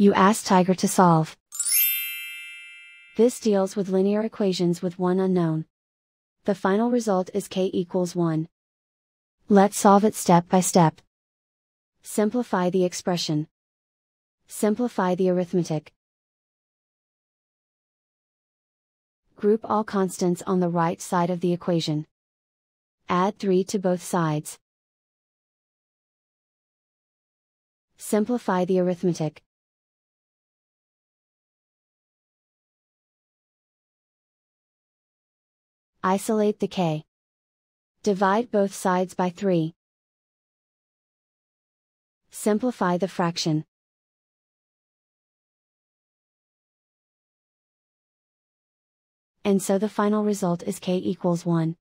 you ask Tiger to solve. This deals with linear equations with one unknown. The final result is k equals 1. Let's solve it step by step. Simplify the expression. Simplify the arithmetic. Group all constants on the right side of the equation. Add 3 to both sides. Simplify the arithmetic. Isolate the k. Divide both sides by 3. Simplify the fraction. And so the final result is k equals 1.